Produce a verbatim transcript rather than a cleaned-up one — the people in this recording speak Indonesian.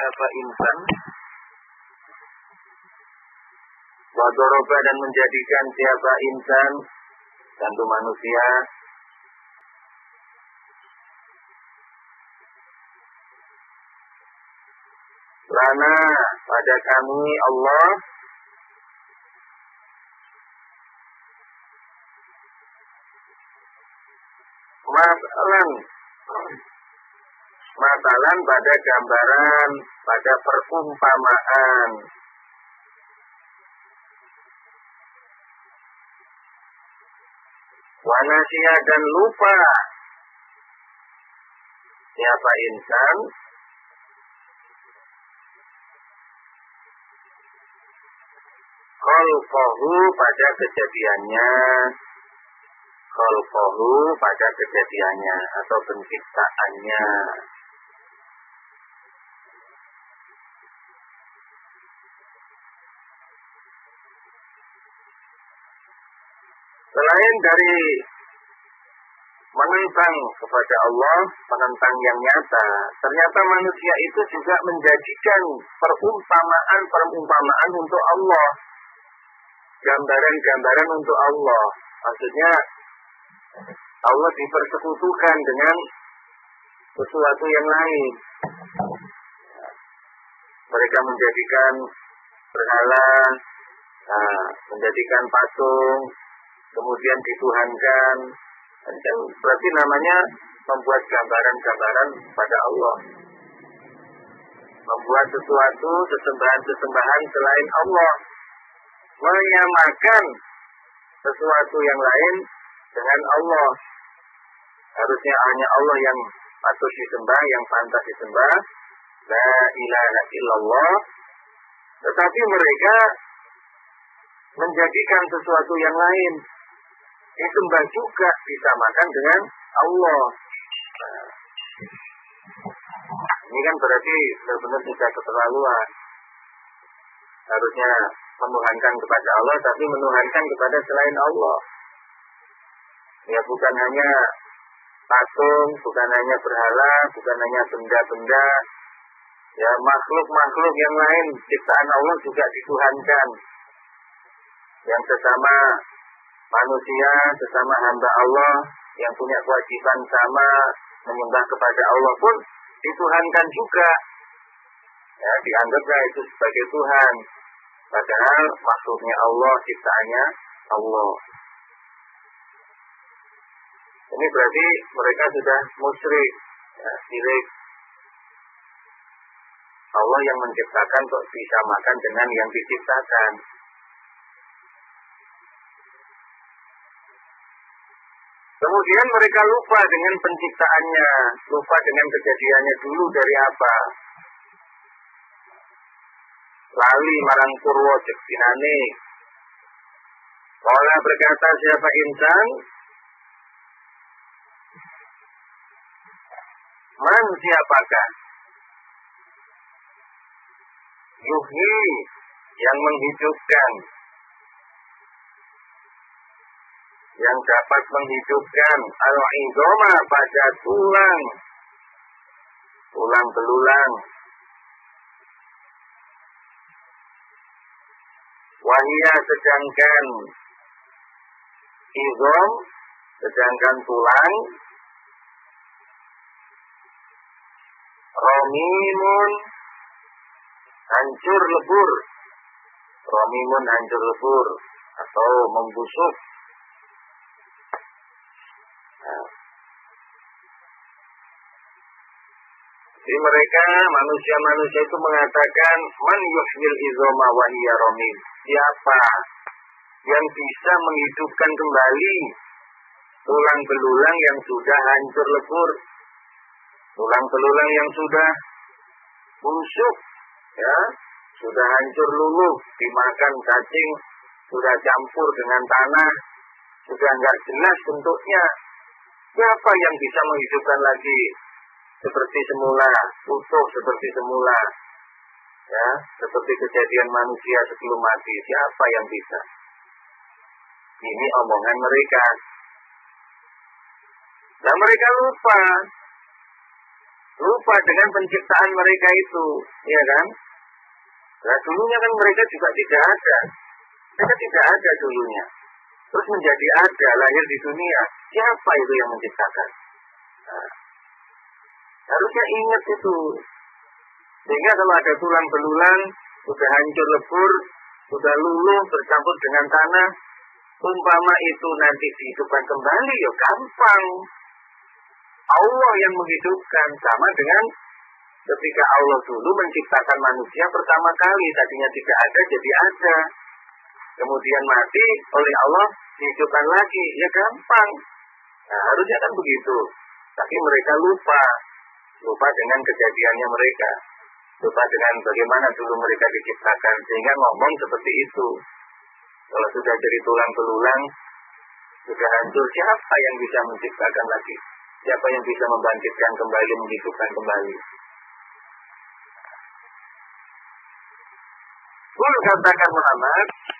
siapa insan, wadoroba, dan menjadikan siapa insan, tentu manusia, lana pada kami Allah, masalan, masalan pada gambaran, pada perumpamaan. Wanasiya dan lupa siapa insan kholqahu pada kejadiannya, kholqahu pada kejadiannya atau penciptaannya. Selain dari menentang kepada Allah, menentang yang nyata, ternyata manusia itu juga menjadikan perumpamaan-perumpamaan untuk Allah, gambaran-gambaran untuk Allah. Maksudnya Allah dipersekutukan dengan sesuatu yang lain. Mereka menjadikan berhala, nah, menjadikan patung, kemudian dituhankan. Dan berarti namanya membuat gambaran-gambaran pada Allah, membuat sesuatu, sesembahan-sesembahan selain Allah, menyamakan sesuatu yang lain dengan Allah. Harusnya hanya Allah yang patut disembah, yang pantas disembah, la ilaha illallah. Tetapi mereka menjadikan sesuatu yang lain disembah juga, disamakan dengan Allah. Nah, ini kan berarti benar-benar tidak keterlaluan. Harusnya menuhankan kepada Allah, tapi menuhankan kepada selain Allah. Ya, bukan hanya patung, bukan hanya berhala, bukan hanya benda-benda, ya makhluk-makhluk yang lain, ciptaan Allah juga dituhankan. Yang sesama manusia, sesama hamba Allah, yang punya kewajiban sama menyembah kepada Allah pun dituhankan juga. Ya, dianggaplah itu sebagai Tuhan. Padahal maksudnya Allah, ciptaannya Allah. Ini berarti mereka sudah musyrik, ya, sirik. Allah yang menciptakan kok disamakan dengan yang diciptakan. Kemudian mereka lupa dengan penciptaannya, lupa dengan kejadiannya dulu dari apa. Lali marang purwo ciptinane. Kala berkata siapa insan, man siapakah, yuhi yang menghidupkan, yang dapat menghidupkan al-izoma pada tulang, tulang belulang. Wahia sedangkan izom, sedangkan tulang, romimun hancur lebur, romimun hancur lebur atau membusuk. Nah, jadi mereka manusia-manusia itu mengatakan man yuhil izoma wahia romin, siapa yang bisa menghidupkan kembali tulang belulang yang sudah hancur lebur, tulang belulang yang sudah busuk, ya, sudah hancur luluh, dimakan cacing, sudah campur dengan tanah, sudah nggak jelas bentuknya. Siapa yang bisa menghidupkan lagi seperti semula, utuh seperti semula, ya, seperti kejadian manusia sebelum mati? Siapa yang bisa? Ini omongan mereka. Dan mereka lupa lupa dengan penciptaan mereka itu, ya kan? Nah, dulunya kan mereka juga tidak ada, mereka tidak ada dulunya, terus menjadi ada, lahir di dunia. Siapa itu yang menciptakan? Nah, harusnya ingat itu, sehingga kalau ada tulang belulang sudah hancur lebur, sudah luluh bercampur dengan tanah, umpama itu nanti dihidupkan kembali, ya gampang. Allah yang menghidupkan, sama dengan ketika Allah dulu menciptakan manusia pertama kali, tadinya tidak ada jadi ada, kemudian mati, oleh Allah dihidupkan lagi, ya gampang. Nah, harusnya kan begitu, tapi mereka lupa, lupa dengan kejadiannya mereka, lupa dengan bagaimana dulu mereka diciptakan, sehingga ngomong seperti itu. Kalau sudah jadi tulang belulang, sudah hancur, siapa yang bisa menciptakan lagi? Siapa yang bisa membangkitkan kembali, menghidupkan kembali? Kul, katakan Muhammad,